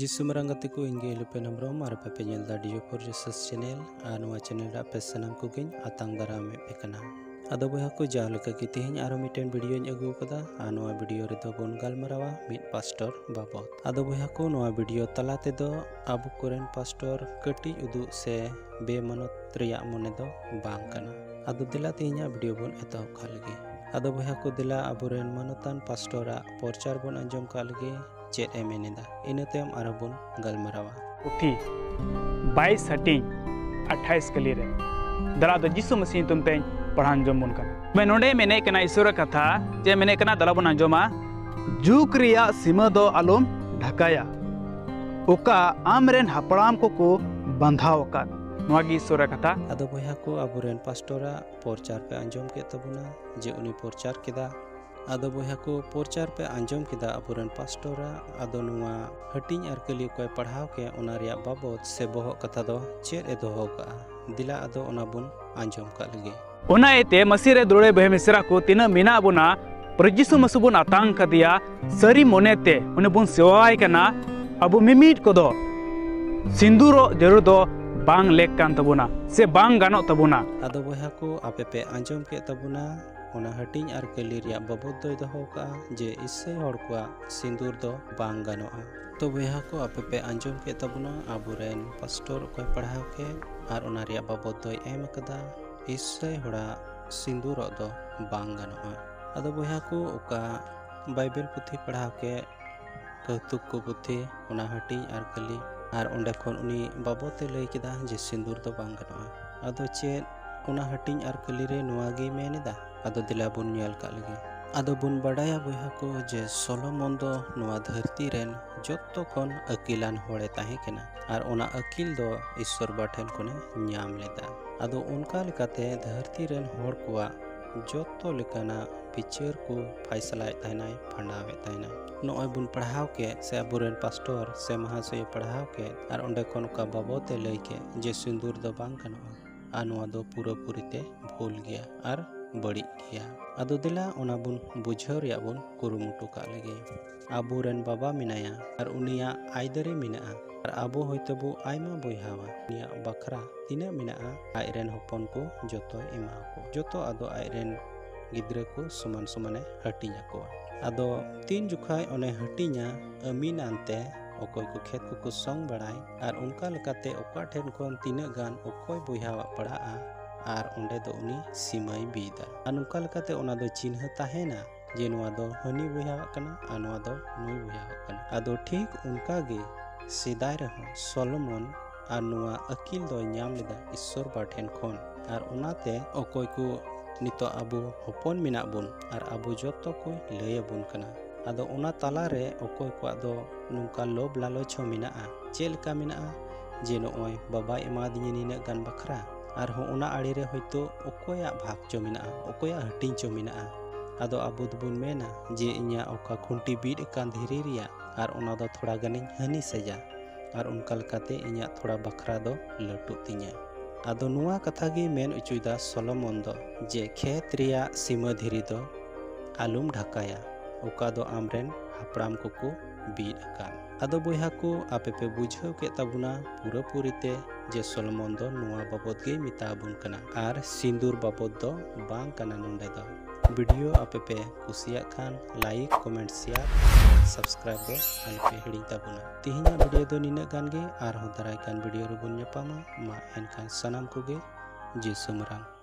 जिसुमरंगते को इंगे एलुपेन हेम्ब्राम और पे पेल यूट्यूब चैनल और चैनल पे सामान कोई आतंग दारामे अद बहा को जहाँ तेहन और मिट्टन भिडियो अगुका और भिडियो बन गलमारा मिद पास्टर बाबद अद बहा को भिडियो तलाते अब कोरेन पास्टर कटी उदू से बेमानत मने दो अद दिला तेहना भिडियो बन एतहब का लगे अद बहा को दिला अब मानतान पास्टर प्रचार बन आजम का लगे चेद ए मेनेदा इनतेम आरो बन गलमारावा उठी 22 हटिंग 28 कली रे दला द यीशु मसीह तुमते पढ़ान जम बन कना मैं नोडे मेने कना ईश्वर कथा जे मेने कना दला बन जमा जुग रिया सीमा दो आलम ढकाया ओका आमरेन हपड़ाम को बंधाव का नोगी ईश्वर कथा अद बहा को अबुरेन पास्टोरा प्रचार पे अंजम के तबुना जे उनी प्रचार केदा अद बहा को प्रचार पे आंजम केदा अबुरेन पास्टोरा अद नुवा हटिंग और कली कोई पढ़ाव के उना रिया बाबद से बहो कथा दो चेद ए दोहो का दिला अद उना बुन आंजम का लगे उना एते मसीरे दुड़े बहे मिसरा को तिना मिना बुना परजीसु मसुबुन आतांग का दिया सरी मोनेते उने बुन सेवाय कना अबु मिमीट को दो सिंदूरो जरूर दो बांग लेक कान तबुना से बांग गानो तबुना अद बहा को आपे पे आंजम के तबुना उना हटिंग और कली बाबद दोहका जे इससे हर को सिंदूर दो बांग गनोआ तो बेहा को आपेपे आंजम के तबना आबुरेन पास्टर कोई पढ़ाव के और उना रिया बाबद दोय एम कदा इससे हड़ा सिंदूर दो बांग गनोआ अद बेहा को ओका बाइबल पुथी पढ़ाव के कौतुक को पुथी उना हटिंग और कली और उंडे खन उनी बाबदे लय केदा जे सिंदूर दो बांग गनोआ अद चे उना हटिंग और कली रे नुवा गे मेनेदा अदो दिला बुन यल का लगे अदो बुन बड़ाया बहा को जे सोलोमन दो नवा धरती रेन जत्तो खन अकिलान होड़े ताहे केना और उना अकिल दो ईश्वर बाठन कोने न्याम लेदा अदो उनका लेकाते धरती रेन होड़ कोआ जत्तो लेकाना पिचर को फैसलाय ताहनाय फंडावे ताहनाय नोय बुन पढ़ाव के से अबुरेन पास्टर से महाशय पढ़ाव के और ओंडे खन का बाबते लय के जे सिंदूर दो बांग कनवा आ नवा दो पूरा पूरीते भूल गया और बड़ी गया अदो दिला उना बुन बुझाव रिया बुन कुरुमुटु का लगे आबुरेन बाबा मिनाया और उनिया आइदरे मिनाया और आबो होयतो बो आयमा बोयहावा उनिया बखरा तिना मिनाया आइरेन होपन को जोतो एमा को जोतो अदो आइरेन गिद्रे को समान समाने हटिया को अदो तीन जुखाय ओने हटिया अमीन आनते ओकोय को खेत को संग बड़ाई और उनका लकाते ओका ठेन खन तिना गान ओकोय बोयहावा पड़ाआ और उंडे दो उनी सीमाई बीदा और उनका लकाते उना दो चिन्ह ताहेना जे नुवा दो हनी बुहावक कना आ नुवा दो नुई बुहावक कना अदो ठीक उनका गे सेदाय रहो सोलोमन और नुवा अकिल दो न्याम लेदा ईश्वर बाठेन खन और उनाते ओकोय को नितो अबो होपन मिना बुन और अबो जत्तो कोई लय बुन कना अदो उना ताला रे ओकोय को दो नुका लोभ लालच हो मिना चेल का मिना जे नोय बाबा इमादिनी निना गन बखरा और उना आड़ी रे होयतो ओकोया भाग चो मिना ओकोया हटिंग चो मिना अदो आबो दबुन मेना जे इन्या ओका खुंटी बीड कान धीरी रिया और उना दो थोड़ा गनिन हनी सजा और उनका लकाते इन्या थोड़ा बखरा दो लटू तिन्या अदो नुवा कथा गे मेन उचुदा सोलोमन दो जे खेत रिया सीमा धीरी दो आलुम ढकाया ओका दो आमरेन हपड़ाम को बीड कान अदो बहा को आपेपे बुझाव के तबुना पूरा पूरीते जे सोलोमन दो नुवा बाबद गे मिताबुन कना और सिंदूर बाबद दो बांग कना नोंडे दो वीडियो आपेपे कुसिया खान लाइक कमेंट शेयर सब्सक्राइब दो अलपे हिड़ी तबुना तिहिना वीडियो दो निना गान गे और हो दराय कान वीडियो रे बुन मा एनखान सनाम को गे जे सुमराम।